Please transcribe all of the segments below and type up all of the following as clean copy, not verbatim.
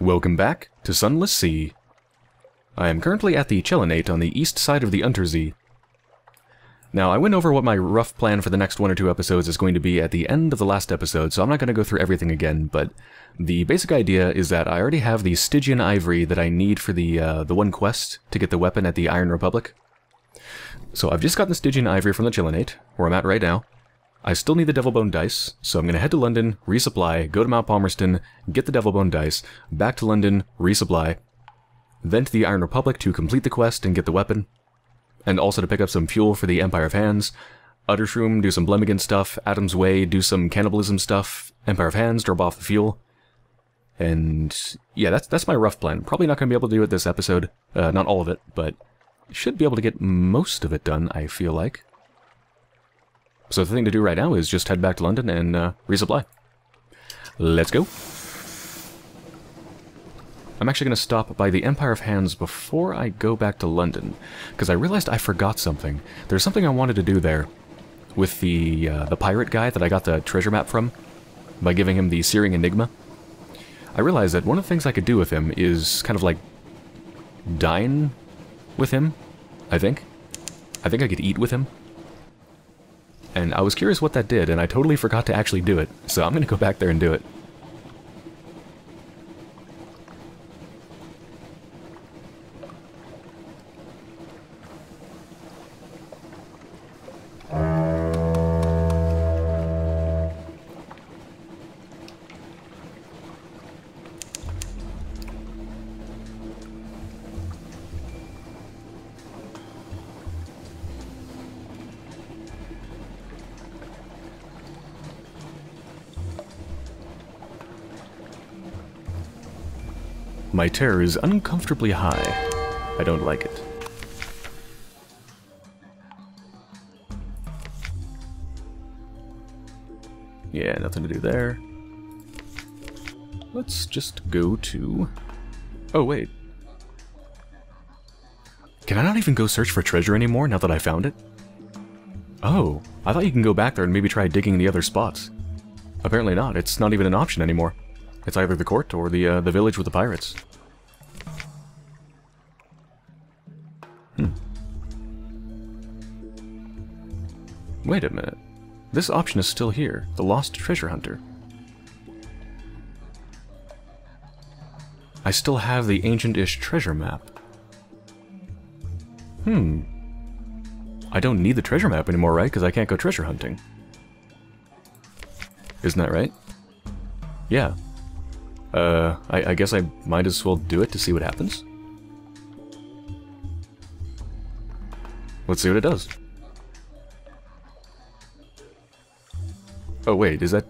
Welcome back to Sunless Sea. I am currently at the Chelinate on the east side of the Unterzee. Now, I went over what my rough plan for the next one or two episodes is going to be at the end of the last episode, so I'm not going to go through everything again, but the basic idea is that I already have the Stygian Ivory that I need for the one quest to get the weapon at the Iron Republic. So I've just gotten the Stygian Ivory from the Chelinate, where I'm at right now. I still need the Devilbone Dice, so I'm going to head to London, resupply, go to Mount Palmerston, get the Devilbone Dice, back to London, resupply, then to the Iron Republic to complete the quest and get the weapon, and also to pick up some fuel for the Empire of Hands, Utter Shroom, do some Blemigan stuff, Adam's Way, do some cannibalism stuff, Empire of Hands, drop off the fuel, and yeah, that's my rough plan. Probably not going to be able to do it this episode, not all of it, but should be able to get most of it done, I feel like. So the thing to do right now is just head back to London and resupply. Let's go. I'm actually going to stop by the Empire of Hands before I go back to London, because I realized I forgot something. There's something I wanted to do there with the pirate guy that I got the treasure map from by giving him the Searing Enigma. I realized that one of the things I could do with him is kind of like dine with him, I think. I think I could eat with him. And I was curious what that did, and I totally forgot to actually do it, so I'm going to go back there and do it. My terror is uncomfortably high. I don't like it. Yeah, nothing to do there. Let's just go to... Oh, wait. Can I not even go search for treasure anymore now that I found it? Oh, I thought you can go back there and maybe try digging the other spots. Apparently not. It's not even an option anymore. It's either the court or the village with the pirates. Wait a minute. This option is still here. The Lost Treasure Hunter. I still have the ancient-ish treasure map. I don't need the treasure map anymore, right? Because I can't go treasure hunting. Isn't that right? Yeah. I guess I might as well do it to see what happens. Let's see what it does. Oh wait, is that...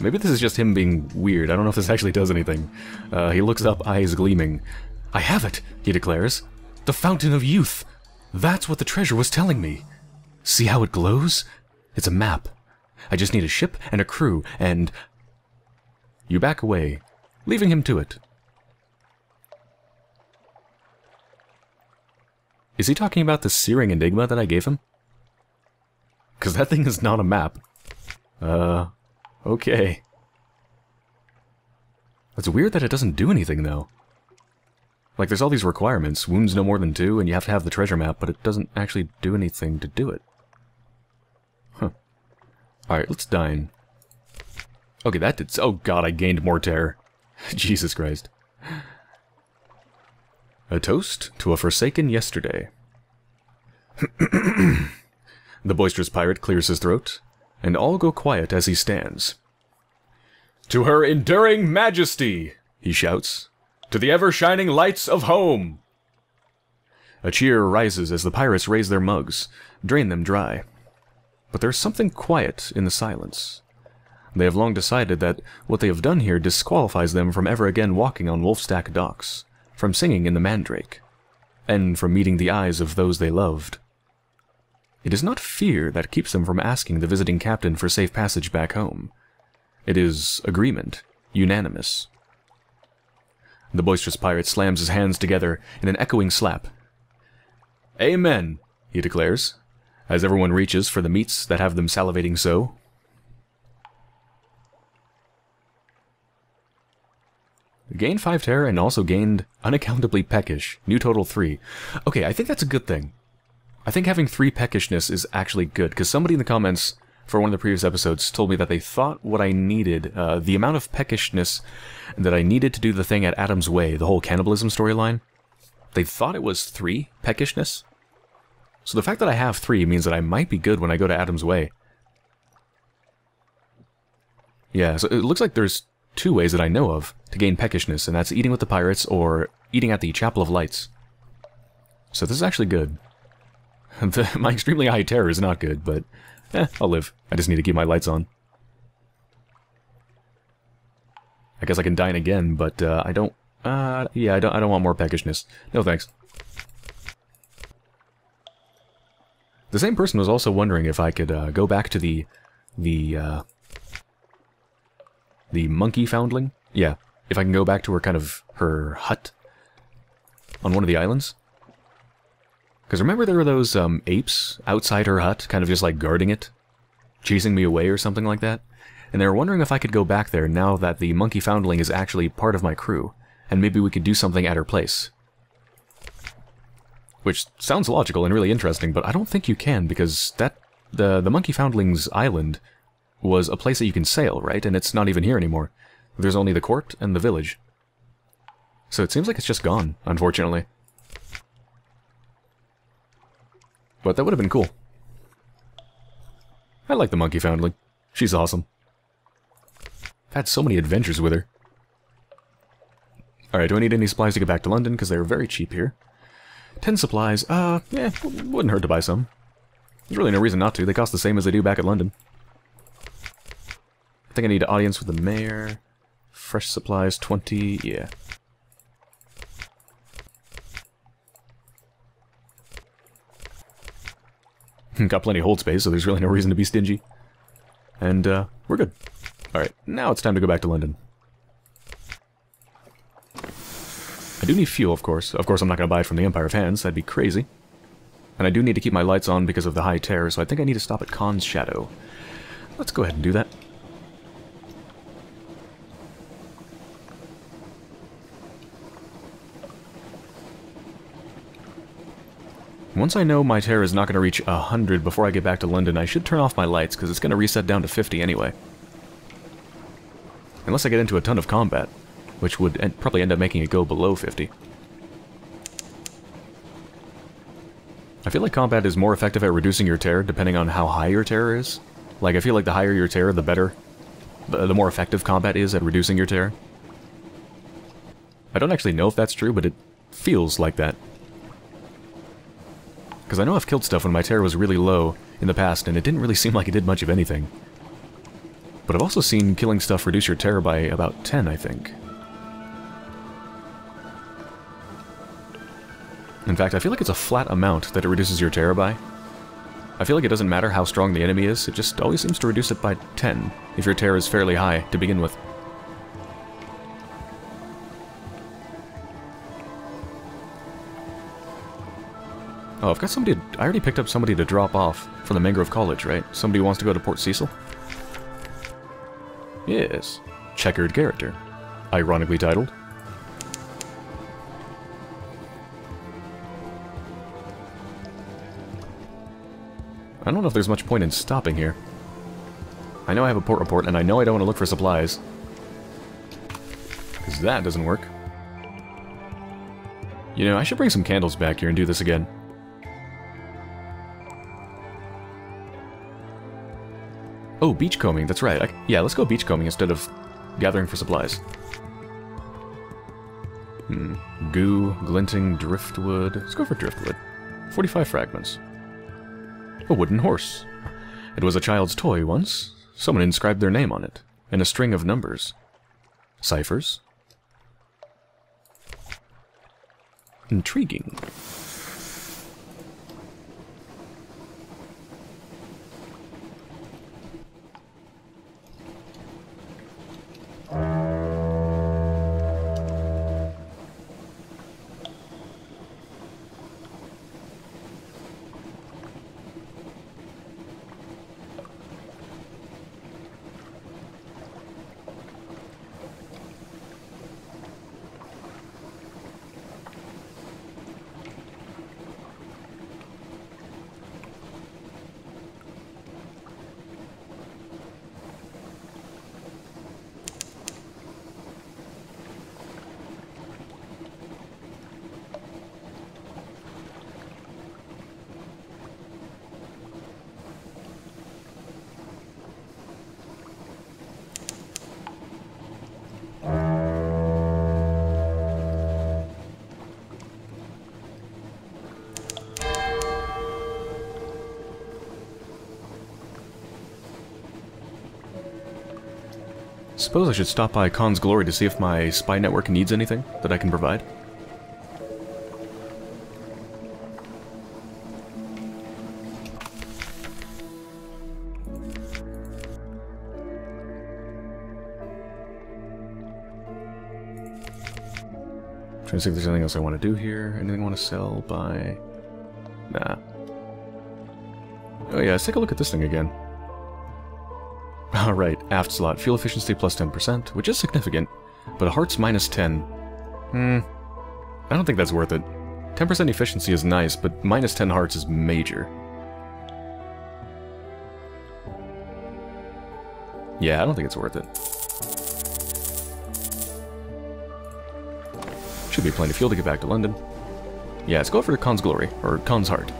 Maybe this is just him being weird. I don't know if this actually does anything. He looks up, eyes gleaming. I have it, he declares. The Fountain of Youth! That's what the treasure was telling me. See how it glows? It's a map. I just need a ship and a crew and... You back away, leaving him to it. Is he talking about the Searing Enigma that I gave him? Because that thing is not a map. Okay. It's weird that it doesn't do anything, though. Like, there's all these requirements, wounds no more than 2, and you have to have the treasure map, but it doesn't actually do anything to do it. Huh. Alright, let's dine. Okay, that did... Oh god, I gained more terror. Jesus Christ. A toast to a forsaken yesterday. The boisterous pirate clears his throat, and all go quiet as he stands. To her enduring majesty, he shouts, to the ever-shining lights of home. A cheer rises as the pirates raise their mugs, drain them dry. But there's something quiet in the silence. They have long decided that what they have done here disqualifies them from ever again walking on Wolfstack docks, from singing in the Mandrake, and from meeting the eyes of those they loved. It is not fear that keeps them from asking the visiting captain for safe passage back home. It is agreement, unanimous. The boisterous pirate slams his hands together in an echoing slap. Amen, he declares, as everyone reaches for the meats that have them salivating so. Gained 5 terror and also gained unaccountably peckish. New total 3. Okay, I think that's a good thing. I think having 3 peckishness is actually good, because somebody in the comments for one of the previous episodes told me that they thought what I needed, the amount of peckishness that I needed to do the thing at Adam's Way, the whole cannibalism storyline, they thought it was 3 peckishness. So the fact that I have 3 means that I might be good when I go to Adam's Way. Yeah, so it looks like there's 2 ways that I know of to gain peckishness, and that's eating with the pirates or eating at the Chapel of Lights. So this is actually good. My extremely high terror is not good, but I'll live. I just need to keep my lights on. I guess I can dine again, but I don't want more peckishness. No thanks. The same person was also wondering if I could go back to the Monkey Foundling? Yeah, if I can go back to her her hut on one of the islands. Because remember there were those apes outside her hut, kind of just like guarding it, chasing me away or something like that? And they were wondering if I could go back there now that the Monkey Foundling is actually part of my crew, and maybe we could do something at her place. Which sounds logical and really interesting, but I don't think you can, because the Monkey Foundling's island was a place that you can sail, right? And it's not even here anymore. There's only the court and the village. So it seems like it's just gone, unfortunately. But that would have been cool. I like the Monkey Foundling. She's awesome. I've had so many adventures with her. Alright, do I need any supplies to get back to London? Because they're very cheap here. 10 supplies. Yeah, wouldn't hurt to buy some. There's really no reason not to. They cost the same as they do back at London. I think I need an audience with the mayor. Fresh supplies, 20, yeah. Got plenty of hold space, so there's really no reason to be stingy. And, we're good. Alright, now it's time to go back to London. I do need fuel, of course. Of course I'm not going to buy it from the Empire of Hands, that'd be crazy. And I do need to keep my lights on because of the high terror, so I think I need to stop at Khan's Shadow. Let's go ahead and do that. Once I know my terror is not going to reach 100 before I get back to London, I should turn off my lights, because it's going to reset down to 50 anyway. Unless I get into a ton of combat, which would probably end up making it go below 50. I feel like combat is more effective at reducing your terror, depending on how high your terror is. Like, I feel like the higher your terror, the better, the more effective combat is at reducing your terror. I don't actually know if that's true, but it feels like that. Because I know I've killed stuff when my terror was really low in the past, and it didn't really seem like it did much of anything. But I've also seen killing stuff reduce your terror by about 10, I think. In fact, I feel like it's a flat amount that it reduces your terror by. I feel like it doesn't matter how strong the enemy is, it just always seems to reduce it by 10, if your terror is fairly high to begin with. Oh, I've got somebody I already picked up somebody to drop off from the Mangrove College, right? Somebody who wants to go to Port Cecil? Yes. Checkered character. Ironically titled. I don't know if there's much point in stopping here. I know I have a port report, and I know I don't want to look for supplies. Because that doesn't work. You know, I should bring some candles back here and do this again. Oh, beachcombing, that's right. Yeah, let's go beachcombing instead of gathering for supplies. Goo, glinting, driftwood. Let's go for driftwood. 45 fragments. A wooden horse. It was a child's toy once. Someone inscribed their name on it, and a string of numbers. Ciphers. Intriguing. Suppose I should stop by Khan's Glory to see if my spy network needs anything that I can provide. Trying to see if there's anything else I want to do here. Anything I want to sell by... Nah. Oh yeah, let's take a look at this thing again. Alright, aft slot. Fuel efficiency plus 10%, which is significant, but hearts minus 10. I don't think that's worth it. 10% efficiency is nice, but minus 10 hearts is major. Yeah, I don't think it's worth it. Should be plenty of fuel to get back to London. Yeah, let's go for Khan's Glory, or Khan's Heart.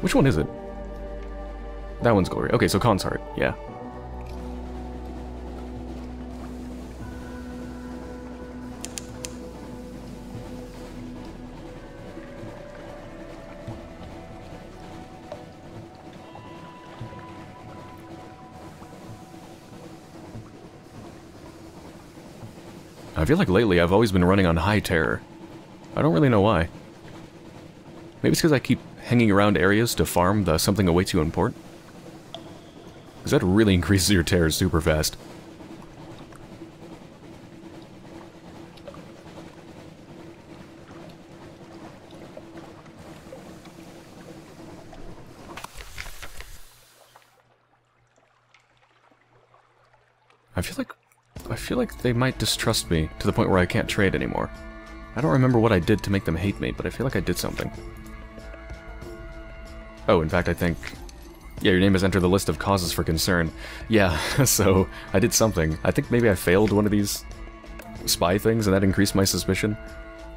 Which one is it? That one's Glory. Okay, so Khan's Heart, yeah. I feel like lately I've always been running on high terror. I don't really know why. Maybe it's because I keep hanging around areas to farm the something awaits you in port. Because that really increases your terror super fast. I feel like they might distrust me to the point where I can't trade anymore. I don't remember what I did to make them hate me, but I feel like I did something. Oh, in fact, I think... Yeah, your name has entered the list of causes for concern. Yeah, so I did something. I think maybe I failed one of these spy things and that increased my suspicion.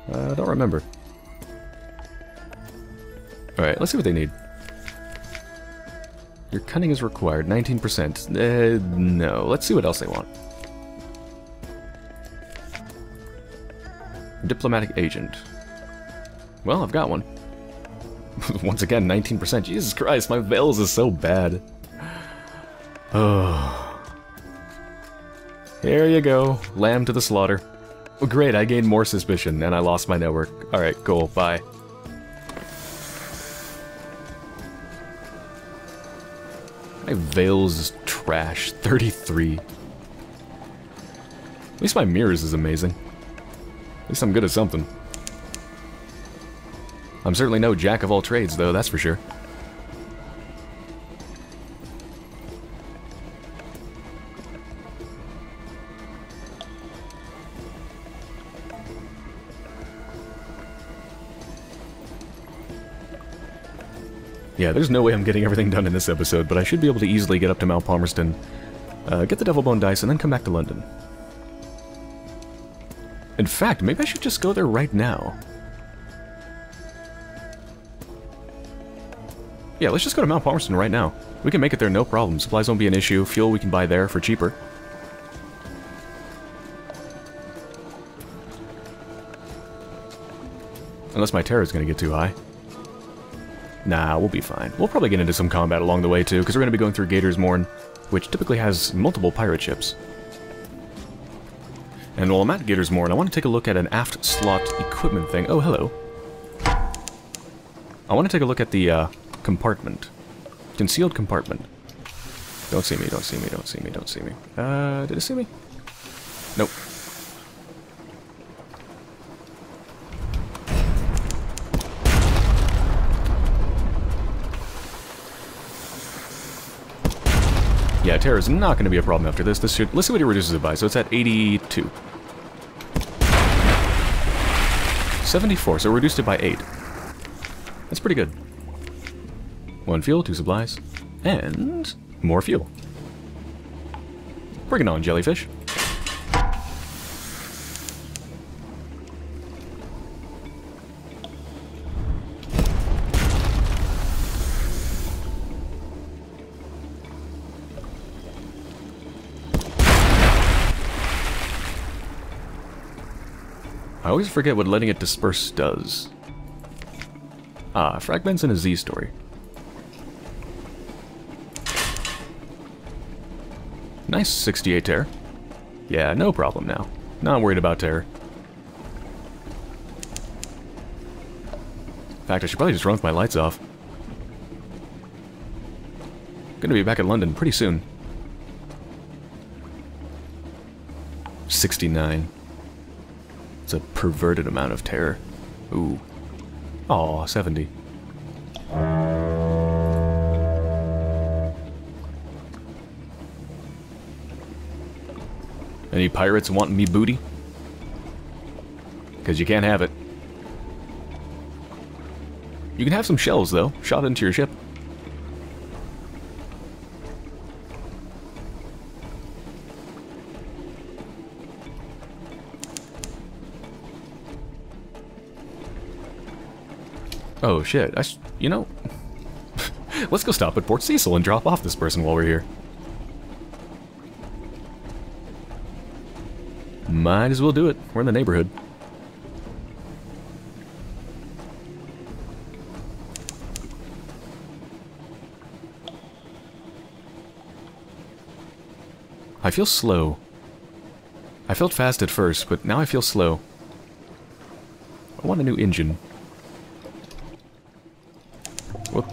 I don't remember. Alright, let's see what they need. Your cunning is required, 19%. No, let's see what else they want. Diplomatic agent. Well, I've got one. Once again, 19%. Jesus Christ, my Veils is so bad. Oh. Here you go. Lamb to the slaughter. Oh, great, I gained more suspicion and I lost my network. Alright, cool. Bye. My Veils is trash. 33. At least my Mirrors is amazing. At least I'm good at something. I'm certainly no jack of all trades, though, that's for sure. Yeah, there's no way I'm getting everything done in this episode, but I should be able to easily get up to Mount Palmerston, get the Devilbone Dice, and then come back to London. In fact, maybe I should just go there right now. Yeah, let's just go to Mount Palmerston right now. We can make it there no problem. Supplies won't be an issue. Fuel we can buy there for cheaper. Unless my terror's gonna get too high. Nah, we'll be fine. We'll probably get into some combat along the way too, because we're gonna be going through Gator's Mourn, which typically has multiple pirate ships. And while I'm at Gator's Mourn, I want to take a look at an aft slot equipment thing. Oh, hello. I want to take a look at the compartment. Concealed compartment. Don't see me, don't see me, don't see me, don't see me. Did it see me? Nope. Yeah, terror is not going to be a problem after this. Let's see what it reduces it by. So it's at 82. 74, so reduced it by 8. That's pretty good. 1 fuel, 2 supplies, and more fuel. Bring it on, jellyfish. I always forget what letting it disperse does. Ah, fragments in a Z story. Nice 68 terror. Yeah, no problem now. Not worried about terror. In fact, I should probably just run with my lights off. Gonna be back in London pretty soon. 69. It's a perverted amount of terror. Ooh. Aw, 70. Any pirates wanting me booty? Because you can't have it. You can have some shells, though, shot into your ship. Oh, shit. You know, let's go stop at Port Cecil and drop off this person while we're here. Might as well do it. We're in the neighborhood. I feel slow. I felt fast at first, but now I feel slow. I want a new engine. Whoop.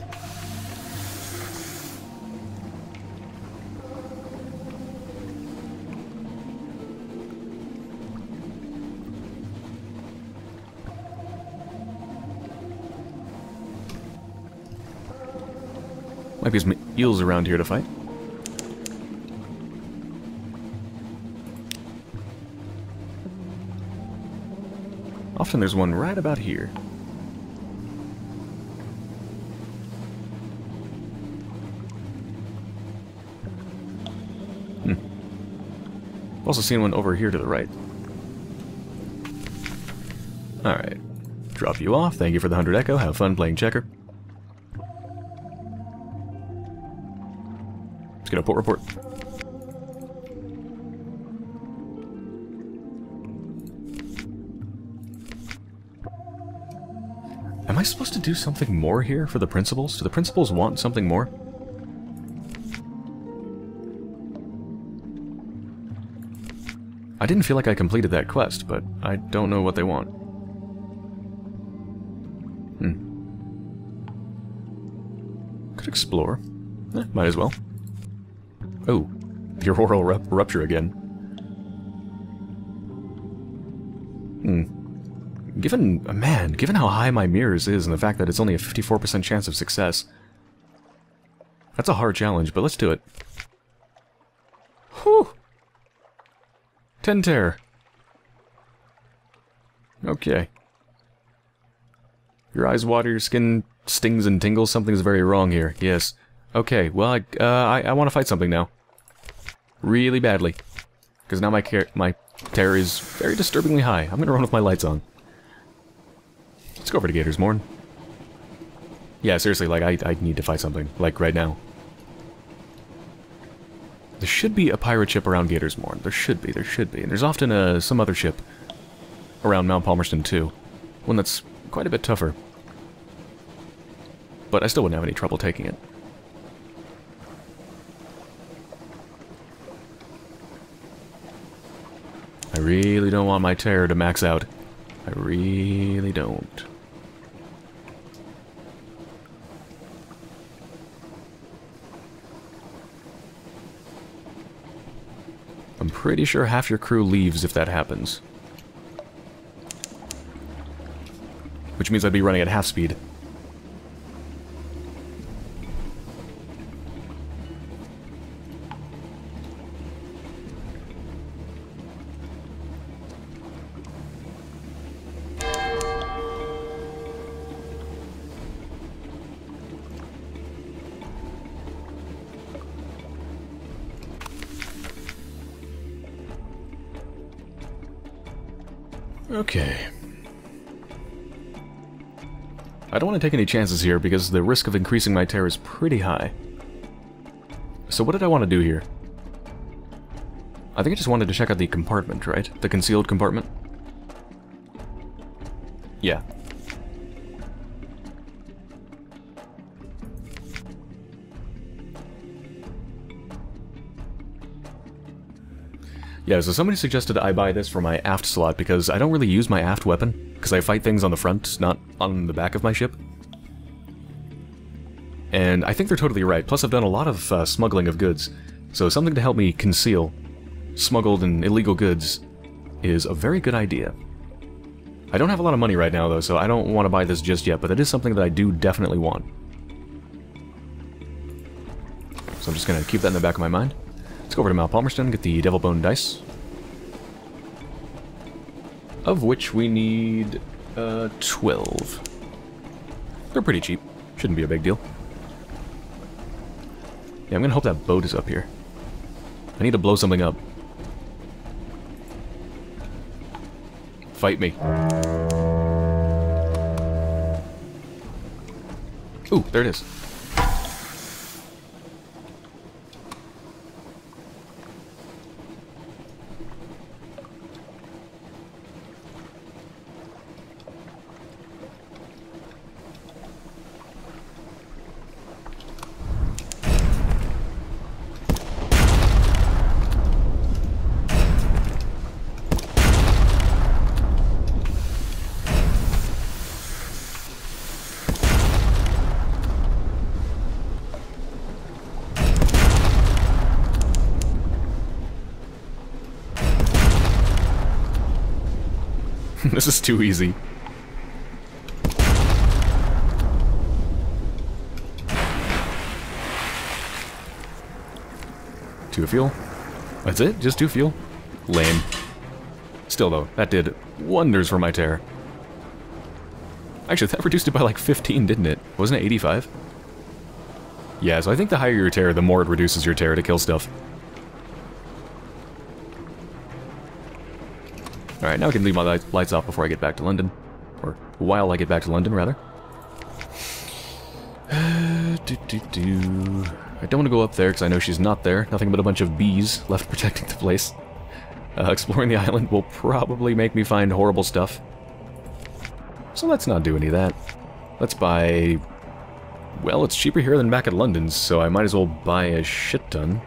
Might be some eels around here to fight. Often there's one right about here. Also seen one over here to the right. Alright. Drop you off. Thank you for the 100 echo. Have fun playing checker. Let's get a port report. Am I supposed to do something more here for the principals? Do the principals want something more? I didn't feel like I completed that quest, but I don't know what they want. Could explore. Eh, might as well. Oh, the auroral rupture again. Given how high my mirrors is and the fact that it's only a 54% chance of success, that's a hard challenge, but let's do it. Whew! 10 terror. Okay. Your eyes water, your skin stings and tingles. Something's very wrong here. Yes. Okay, well, I want to fight something now. Really badly. Because now my terror is very disturbingly high. I'm going to run with my lights on. Let's go over to Gator's Mourn. Yeah, seriously, like, I need to fight something. Like, right now. There should be a pirate ship around Gator's Mourn. There should be. And there's often some other ship around Mount Palmerston, too. One that's quite a bit tougher. But I still wouldn't have any trouble taking it. I really don't want my terror to max out. I really don't. I'm pretty sure half your crew leaves if that happens. Which means I'd be running at half speed. Okay. I don't want to take any chances here because the risk of increasing my terror is pretty high. So what did I want to do here? I think I just wanted to check out the compartment, right? The concealed compartment? Yeah. Yeah, so somebody suggested I buy this for my aft slot because I don't really use my aft weapon, because I fight things on the front, not on the back of my ship. And I think they're totally right, plus I've done a lot of smuggling of goods, so something to help me conceal smuggled and illegal goods is a very good idea. I don't have a lot of money right now though, so I don't want to buy this just yet, but it is something that I do definitely want. So I'm just going to keep that in the back of my mind. Let's go over to Mount Palmerston, get the Devilbone Dice. Of which we need 12. They're pretty cheap. Shouldn't be a big deal. Yeah, I'm going to hope that boat is up here. I need to blow something up. Fight me. Ooh, there it is. This is too easy. Two fuel. That's it? Just two fuel? Lame. Still though, that did wonders for my terror. Actually, that reduced it by like 15, didn't it? Wasn't it 85? Yeah, so I think the higher your terror, the more it reduces your terror to kill stuff. Alright, now I can leave my lights off before I get back to London. Or while I get back to London, rather. I don't want to go up there because I know she's not there. Nothing but a bunch of bees left protecting the place. Exploring the island will probably make me find horrible stuff. So let's not do any of that. Let's buy... Well, it's cheaper here than back at London's, so I might as well buy a shit ton.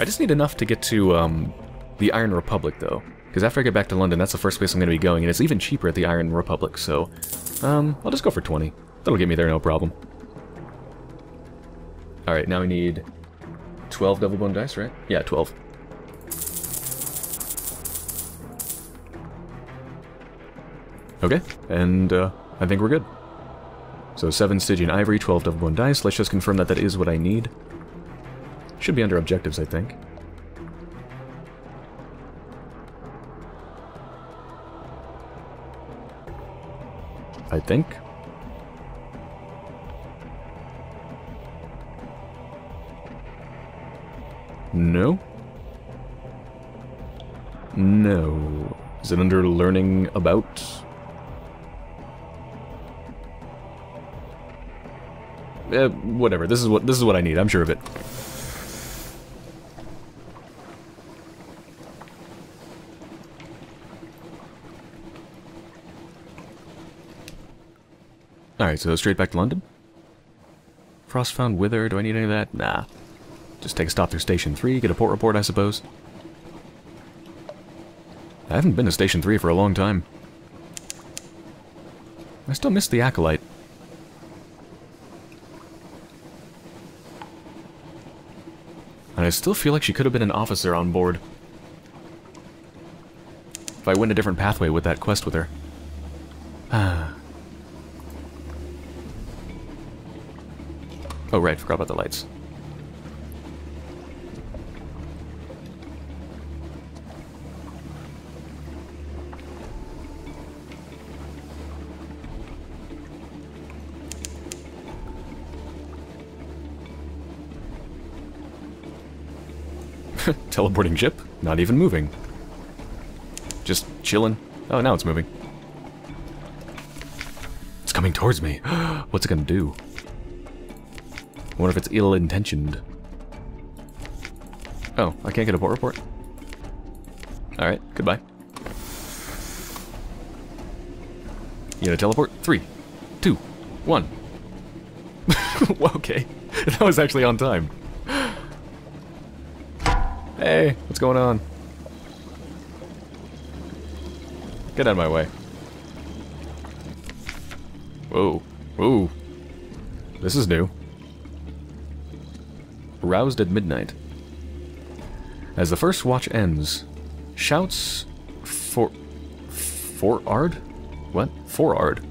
I just need enough to get to, the Iron Republic, though. Because after I get back to London, that's the first place I'm going to be going, and it's even cheaper at the Iron Republic, so... I'll just go for 20. That'll get me there, no problem. Alright, now we need... 12 Devilbone Dice, right? Yeah, 12. Okay, and I think we're good. So 7 Stygian Ivory, 12 Devilbone Dice. Let's just confirm that that is what I need. Should be under objectives, I think. I think. No? No. Is it under learning about? Whatever. This is what I need. I'm sure of it. Alright, so straight back to London. Frostfound Wither, do I need any of that? Nah. Just take a stop through Station 3, get a port report, I suppose. I haven't been to Station 3 for a long time. I still miss the Acolyte. And I still feel like she could have been an officer on board. If I went a different pathway with that quest with her. Ah... Oh right, forgot about the lights. Teleporting ship, not even moving. Just chillin'. Oh, now it's moving. It's coming towards me. What's it gonna do? I wonder if it's ill-intentioned. Oh, I can't get a port report? Alright, goodbye. You gonna teleport? 3, 2, 1. Okay, that was actually on time. Hey, what's going on? Get out of my way. Whoa. Ooh. This is new. Roused at midnight. As the first watch ends, shouts forard? What? Forard.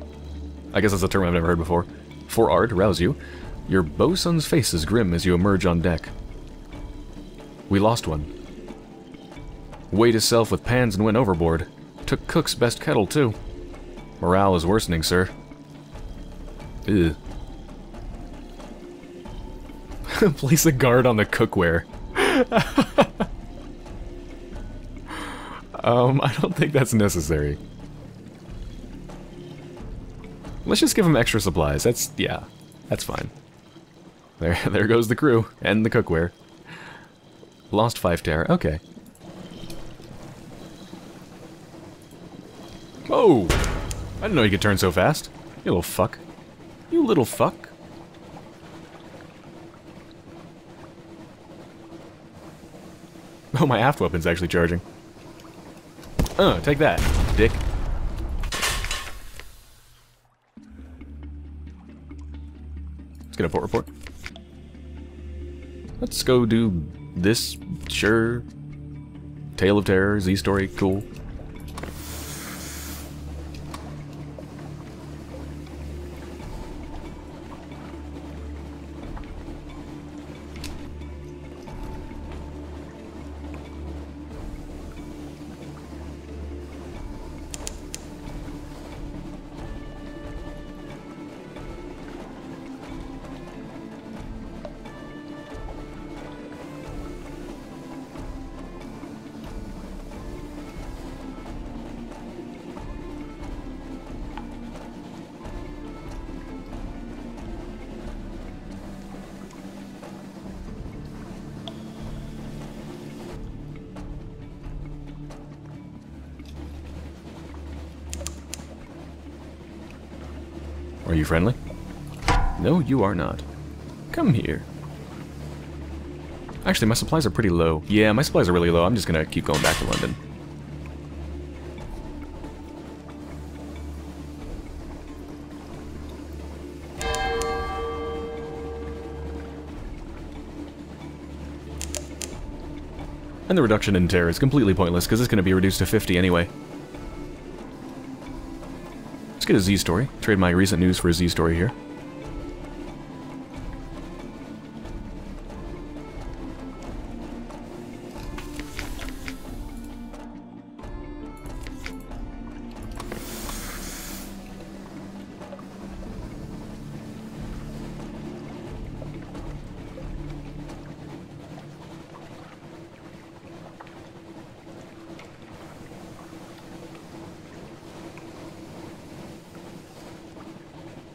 I guess that's a term I've never heard before. Forard rouse you. Your bosun's face is grim as you emerge on deck. We lost one. Weighed hisself with pans and went overboard. Took cook's best kettle, too. Morale is worsening, sir. Ugh. Place a guard on the cookware. I don't think that's necessary. Let's just give them extra supplies. That's, yeah, that's fine. There goes the crew and the cookware. Lost 5 terror. Okay. Oh! I didn't know you could turn so fast. You little fuck. You little fuck. Oh, my aft weapon's actually charging. Take that, dick. Let's get a port report. Let's go do this, sure. Tale of Terror, Z-Story, cool. Are you friendly? No, you are not. Come here. Actually, my supplies are pretty low. Yeah, my supplies are really low. I'm just gonna keep going back to London. And the reduction in terror is completely pointless, because it's gonna be reduced to 50 anyway. Let's get a Z-Story. Trade my recent news for a Z-Story here.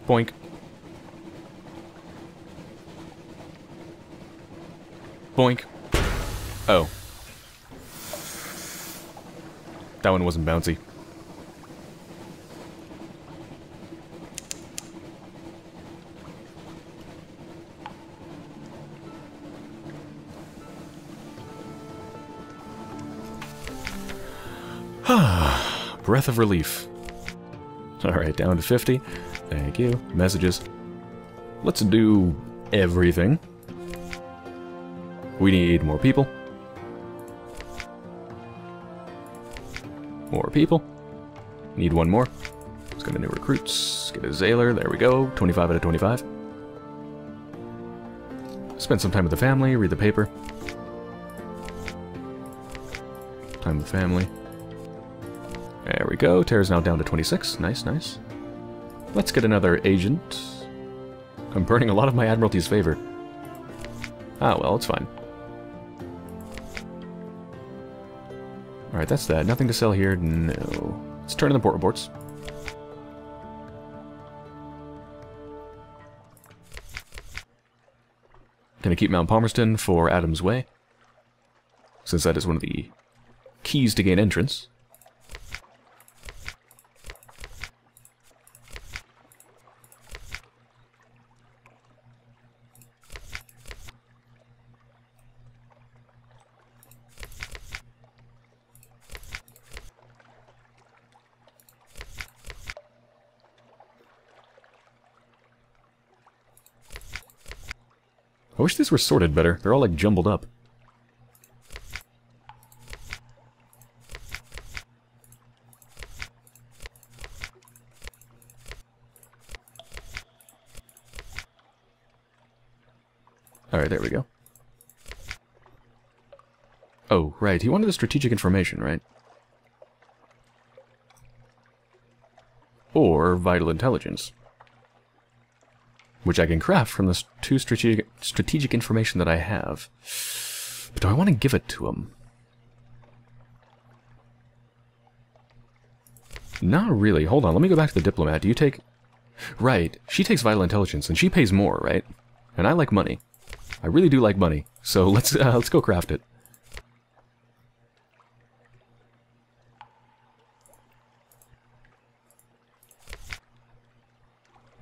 Boink. Boink. Oh. That one wasn't bouncy. Breath of relief. Alright, down to 50. Thank you. Messages. Let's do everything. We need more people. More people. Need one more. Let's go to new recruits. Get a Zaylor. There we go. 25 out of 25. Spend some time with the family. Read the paper. Time with the family. There we go. Terra's now down to 26. Nice, nice. Let's get another agent. I'm burning a lot of my Admiralty's favor. Ah, well, it's fine. Alright, that's that. Nothing to sell here? No. Let's turn in the port reports. Gonna keep Mount Palmerston for Adam's Way, since that is one of the keys to gain entrance. I wish these were sorted better. They're all like jumbled up. Alright, there we go. Oh, right, he wanted the strategic information, right? Or vital intelligence. Which I can craft from the two strategic information that I have. But do I want to give it to him? Not really. Hold on, let me go back to the diplomat. Do you take... Right, she takes vital intelligence, and she pays more, right? And I like money. I really do like money. So let's go craft it.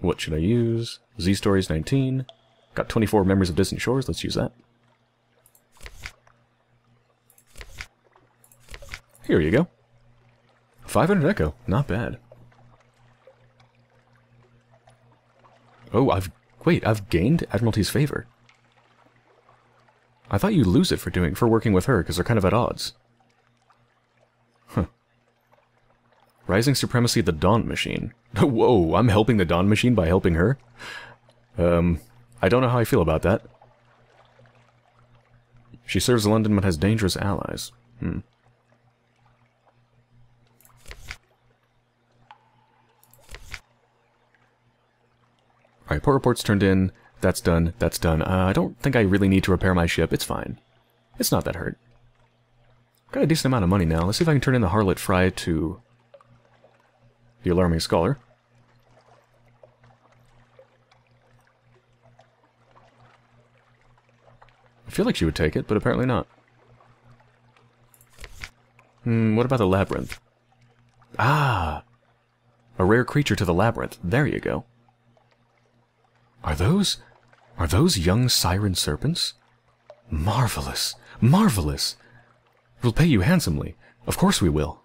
What should I use? Z-Stories 19. Got 24 Memories of Distant Shores, let's use that. Here you go. 500 Echo, not bad. Oh, I've gained Admiralty's favor. I thought you lose it for working with her, because they're kind of at odds. Huh. Rising Supremacy of the Dawn Machine. Whoa, I'm helping the Dawn Machine by helping her? I don't know how I feel about that. She serves London but has dangerous allies. Hmm. Alright, port reports turned in. That's done. That's done. I don't think I really need to repair my ship. It's fine. It's not that hurt. Got a decent amount of money now. Let's see if I can turn in the Harlot Fry to... the Alarming Scholar. I feel like she would take it, but apparently not. Hmm, what about the Labyrinth? Ah! A rare creature to the Labyrinth. There you go. Are those young siren serpents? Marvelous! Marvelous! We'll pay you handsomely. Of course we will.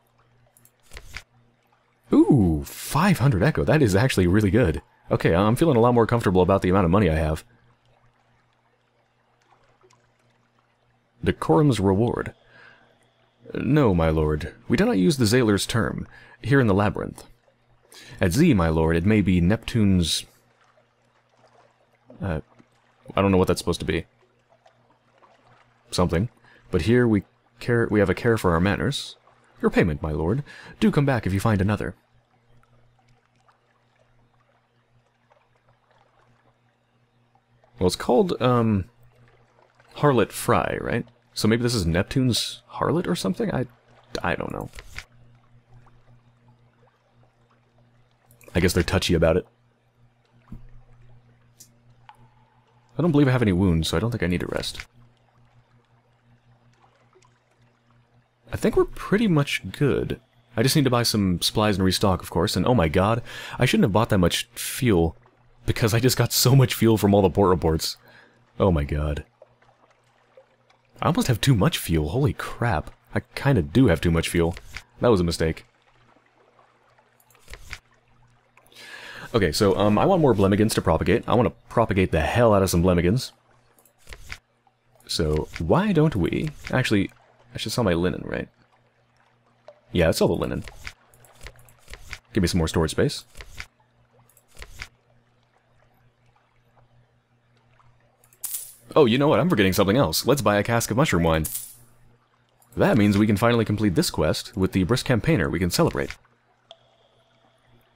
Ooh, 500 Echo. That is actually really good. Okay, I'm feeling a lot more comfortable about the amount of money I have. Decorum's Reward. No, my lord. We do not use the Zailor's term, here in the Labyrinth. At Z, my lord, it may be Neptune's... I don't know what that's supposed to be. Something. But here we have a care for our manners. Your payment, my lord. Do come back if you find another. Well, it's called, Harlot Fry, right? So maybe this is Neptune's Harlot or something? I don't know. I guess they're touchy about it. I don't believe I have any wounds, so I don't think I need to rest. I think we're pretty much good. I just need to buy some supplies and restock, of course, and oh my god, I shouldn't have bought that much fuel, because I just got so much fuel from all the port reports. Oh my god. I almost have too much fuel, holy crap. I kinda do have too much fuel. That was a mistake. Okay, so, I want more Blemigans to propagate. I want to propagate the hell out of some Blemigans. So, why don't we... Actually, I should sell my linen, right? Yeah, let's sell the linen. Give me some more storage space. Oh, you know what? I'm forgetting something else. Let's buy a cask of mushroom wine. That means we can finally complete this quest with the Brisk Campaigner. We can celebrate.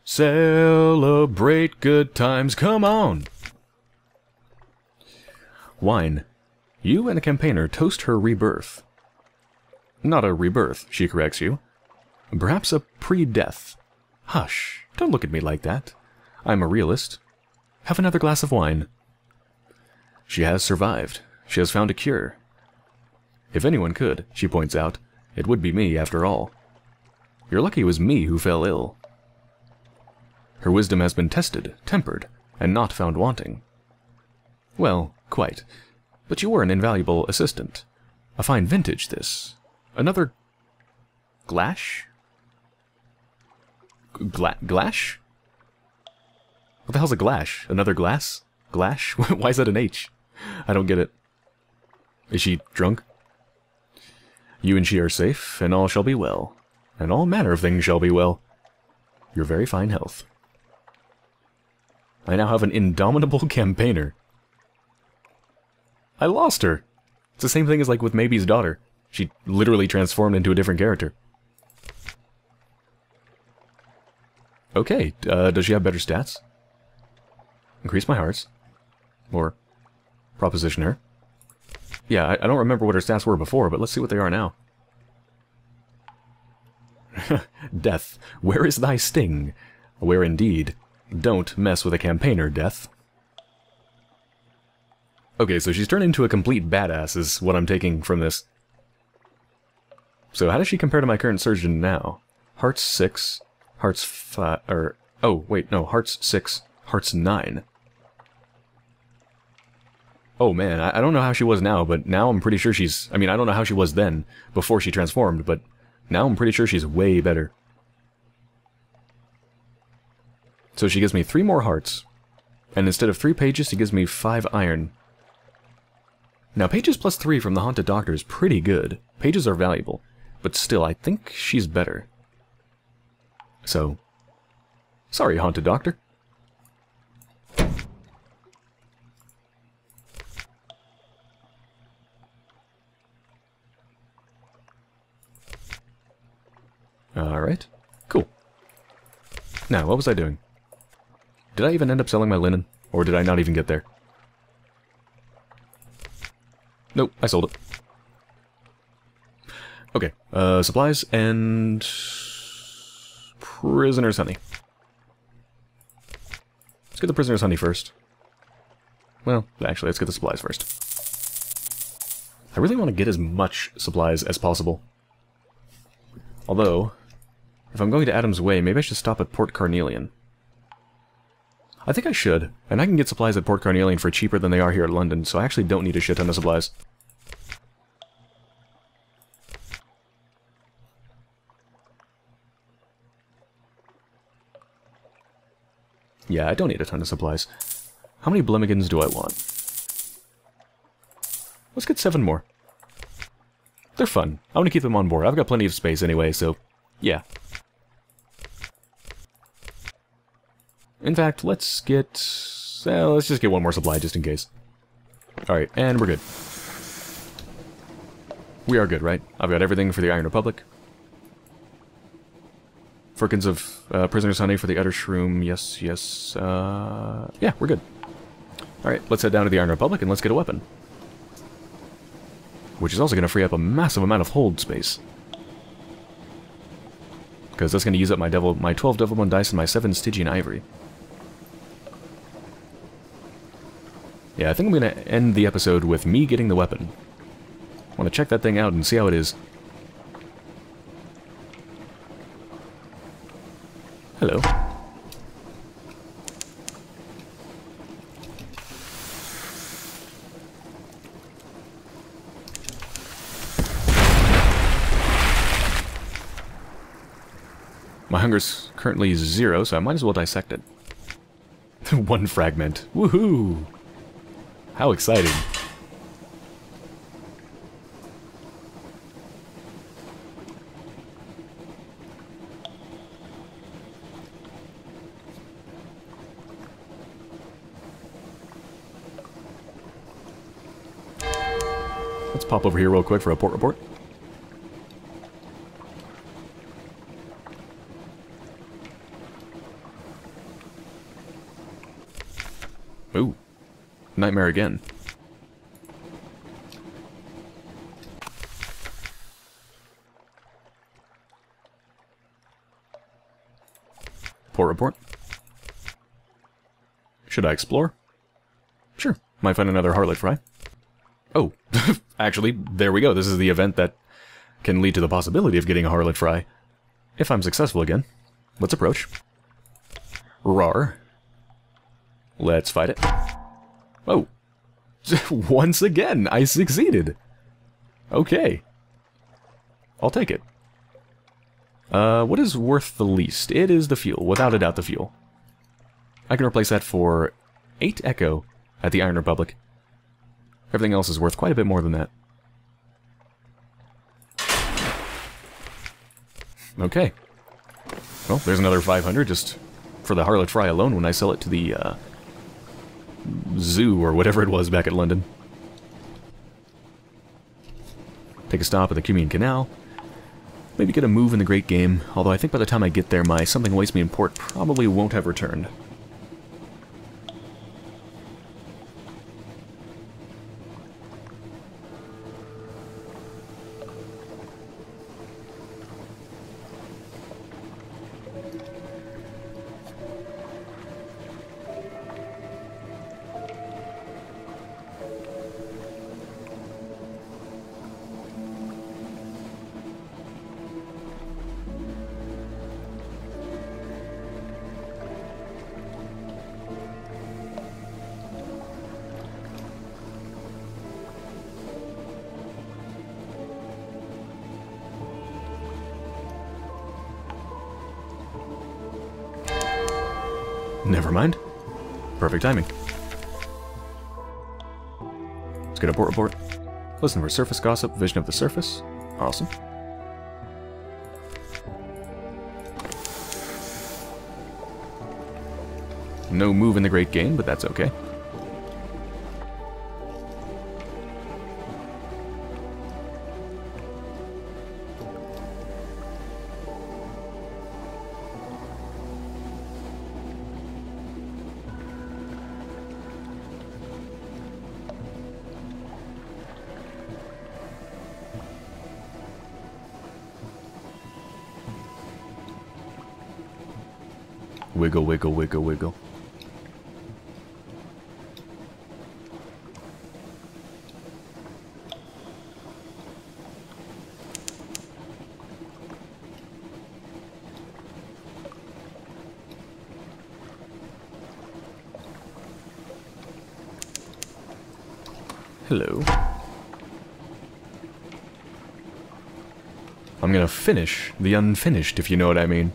Celebrate good times, come on! Wine. You and a campaigner toast her rebirth. Not a rebirth, she corrects you. Perhaps a pre-death. Hush, don't look at me like that. I'm a realist. Have another glass of wine. She has survived. She has found a cure. If anyone could, she points out, it would be me after all. You're lucky it was me who fell ill. Her wisdom has been tested, tempered, and not found wanting. Well, quite. But you were an invaluable assistant. A fine vintage, this. Another... Glash? Glash? What the hell's a glash? Another glass? Glash? Why is that an H? I don't get it. Is she drunk? You and she are safe, and all shall be well, and all manner of things shall be well. Your very fine health. I now have an indomitable campaigner. I lost her! It's the same thing as like with Maybe's daughter. She literally transformed into a different character. Okay, does she have better stats? Increase my hearts. Or proposition her. Yeah, I don't remember what her stats were before, but let's see what they are now. Death, where is thy sting? Where indeed? Don't mess with a campaigner, Death. Okay, so she's turned into a complete badass is what I'm taking from this. So how does she compare to my current surgeon now? Hearts 6, hearts 5, or... oh, wait, no, hearts 6, hearts 9. Oh man, I don't know how she was now, but now I'm pretty sure she's... I mean, I don't know how she was then, before she transformed, but now I'm pretty sure she's way better. So she gives me 3 more hearts, and instead of 3 pages, she gives me 5 iron. Now, pages plus 3 from the Haunted Doctor is pretty good. Pages are valuable, but still, I think she's better. So, sorry, Haunted Doctor. Alright, cool. Now, what was I doing? Did I even end up selling my linen? Or did I not even get there? Nope, I sold it. Okay, supplies and... Prisoner's Honey. Let's get the Prisoner's Honey first. Well, actually, let's get the supplies first. I really want to get as much supplies as possible. Although, if I'm going to Adam's Way, maybe I should stop at Port Carnelian. I think I should, and I can get supplies at Port Carnelian for cheaper than they are here at London, so I actually don't need a shit ton of supplies. Yeah, I don't need a ton of supplies. How many Blemigans do I want? Let's get 7 more. They're fun. I want to keep them on board. I've got plenty of space anyway, so... yeah. In fact, let's get... well, let's just get one more supply, just in case. Alright, and we're good. We are good, right? I've got everything for the Iron Republic. Firkins of Prisoner's Honey for the Utter Shroom. Yes, yes, yeah, we're good. Alright, let's head down to the Iron Republic and let's get a weapon. Which is also going to free up a massive amount of hold space. Because that's going to use up my 12 Devilbone Dice and my 7 Stygian Ivory. Yeah, I think I'm going to end the episode with me getting the weapon. I want to check that thing out and see how it is. Hello. My hunger's currently 0, so I might as well dissect it. 1 fragment. Woohoo! How exciting. Let's pop over here real quick for a port report. Ooh. Nightmare again. Port report. Should I explore? Sure. Might find another Harlot Fry. Oh. Actually, there we go. This is the event that can lead to the possibility of getting a Harlot Fry. If I'm successful again. Let's approach. Rar. Let's fight it. Oh. Once again, I succeeded. Okay. I'll take it. What is worth the least? It is the fuel. Without a doubt, the fuel. I can replace that for 8 Echo at the Iron Republic. Everything else is worth quite a bit more than that. Okay. Well, there's another 500 just for the Harlot Fry alone when I sell it to the zoo or whatever it was back at London. Take a stop at the Cumian Canal. Maybe get a move in the great game, although I think by the time I get there, my Something Awaits Me in Port probably won't have returned. Never mind. Perfect timing. Let's get a port report. Listen for surface gossip, vision of the surface. Awesome. No move in the great game, but that's okay. Wiggle, wiggle, wiggle, wiggle. Hello. I'm gonna finish the unfinished, if you know what I mean.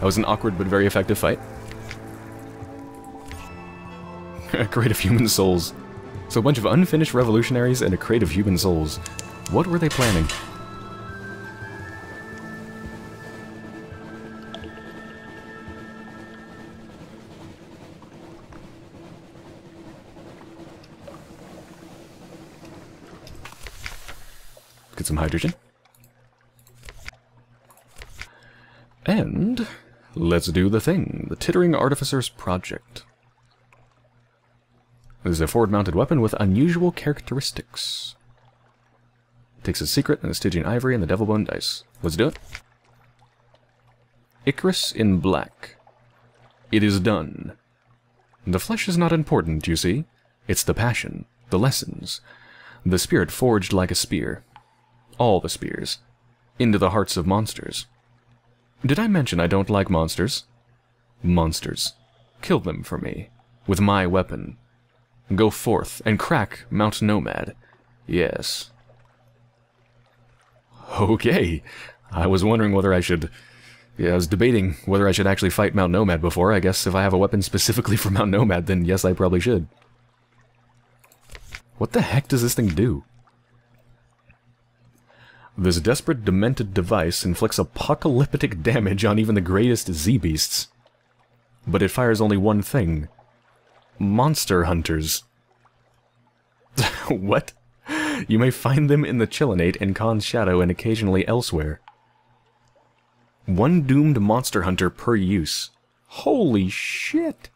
That was an awkward but very effective fight. A crate of human souls. So a bunch of unfinished revolutionaries and a crate of human souls. What were they planning? Let's get some hydrogen. And... let's do the thing, the Tittering Artificer's Project. This is a forward-mounted weapon with unusual characteristics. It takes a secret and the Stygian Ivory and the Devilbone Dice. Let's do it. Icarus in black. It is done. The flesh is not important, you see. It's the passion, the lessons, the spirit forged like a spear. All the spears. Into the hearts of monsters. Did I mention I don't like monsters? Monsters. Kill them for me. With my weapon. Go forth and crack Mount Nomad. Yes. Okay. I was wondering whether I should... yeah, I was debating whether I should actually fight Mount Nomad before. I guess if I have a weapon specifically for Mount Nomad, then yes, I probably should. What the heck does this thing do? This desperate, demented device inflicts apocalyptic damage on even the greatest Z-beasts. But it fires only one thing. Monster hunters. What? You may find them in the Chelinate and Khan's Shadow and occasionally elsewhere. One Doomed Monster Hunter per use. Holy shit!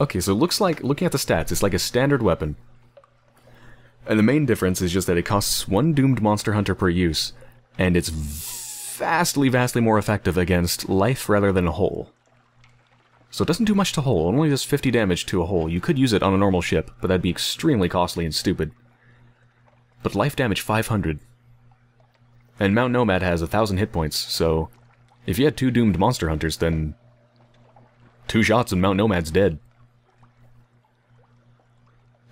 Okay, so it looks like, looking at the stats, it's like a standard weapon. And the main difference is just that it costs one Doomed Monster Hunter per use, and it's vastly, vastly more effective against life rather than a hole. So it doesn't do much to hole, it only does 50 damage to a hole. You could use it on a normal ship, but that'd be extremely costly and stupid. But life damage 500. And Mount Nomad has 1,000 hit points, so if you had two Doomed Monster Hunters, then 2 shots and Mount Nomad's dead.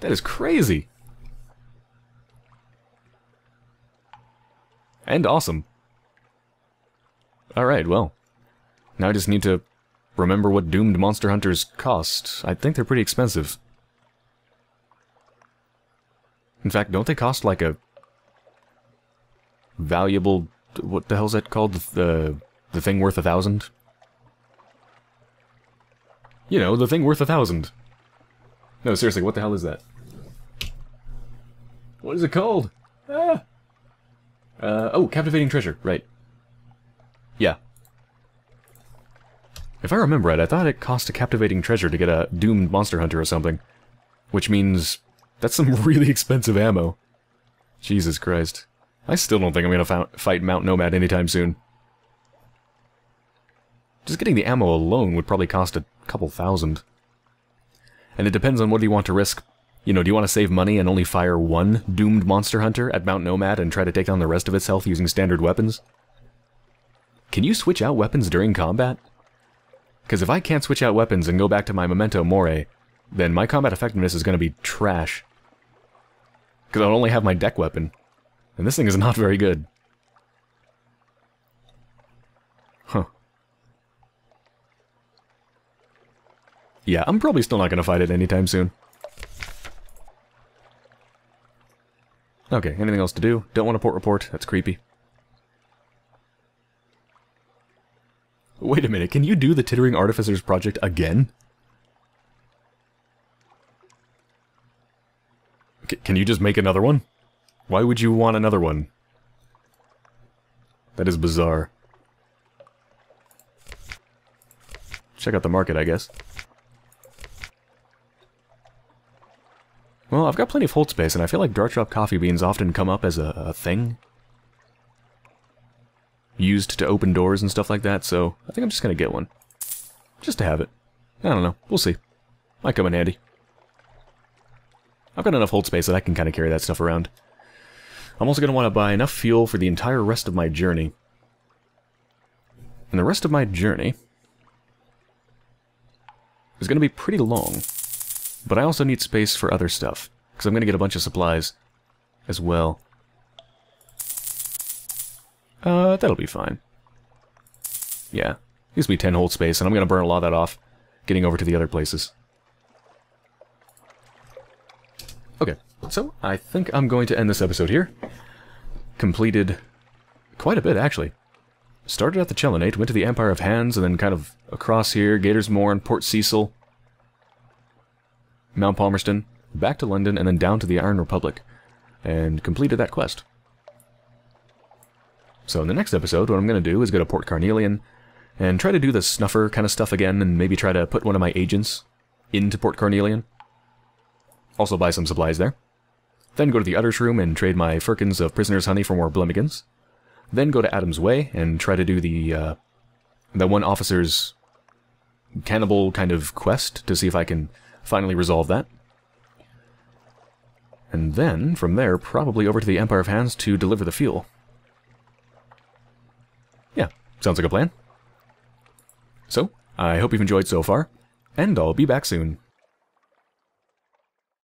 That is crazy! And awesome. Alright, well. Now I just need to remember what Doomed Monster Hunters cost. I think they're pretty expensive. In fact, don't they cost like a valuable... what the hell's that called? The thing worth 1,000? You know, the thing worth 1,000. No, seriously, what the hell is that? What is it called? Ah! Oh, Captivating Treasure, right. Yeah. If I remember right, I thought it cost a Captivating Treasure to get a Doomed Monster Hunter or something. Which means... that's some really expensive ammo. Jesus Christ. I still don't think I'm gonna fight Mount Nomad anytime soon. Just getting the ammo alone would probably cost a couple thousand. And it depends on what do you want to risk. You know, do you want to save money and only fire one Doomed Monster Hunter at Mount Nomad and try to take down the rest of its health using standard weapons? Can you switch out weapons during combat? Because if I can't switch out weapons and go back to my Memento Mori, then my combat effectiveness is going to be trash. Because I'll only have my deck weapon. And this thing is not very good. Huh. Yeah, I'm probably still not going to fight it anytime soon. Okay, anything else to do? Don't want a port report, that's creepy. Wait a minute, can you do the Tittering Artificers project again? Can you just make another one? Why would you want another one? That is bizarre. Check out the market, I guess. Well, I've got plenty of hold space, and I feel like Dartrop coffee beans often come up as a thing. Used to open doors and stuff like that, so I think I'm just gonna get one. Just to have it. I don't know, we'll see. Might come in handy. I've got enough hold space that I can kind of carry that stuff around. I'm also gonna want to buy enough fuel for the entire rest of my journey. And the rest of my journey is gonna be pretty long. But I also need space for other stuff, because I'm going to get a bunch of supplies as well. That'll be fine. Yeah, gives me 10 hold space, and I'm going to burn a lot of that off getting over to the other places. Okay, so I think I'm going to end this episode here. Completed quite a bit, actually. Started at the Chelinate, went to the Empire of Hands, and then kind of across here, Gator's Mourn, Port Cecil, Mount Palmerston, back to London, and then down to the Iron Republic, and completed that quest. So in the next episode, what I'm going to do is go to Port Carnelian, and try to do the snuffer kind of stuff again, and maybe try to put one of my agents into Port Carnelian. Also buy some supplies there. Then go to the Utter Shroom and trade my firkins of Prisoner's Honey for more Blemigans. Then go to Adam's Way and try to do the one officer's cannibal kind of quest to see if I can finally resolve that. And then, from there, probably over to the Empire of Hands to deliver the fuel. Yeah, sounds like a plan. So, I hope you've enjoyed so far, and I'll be back soon.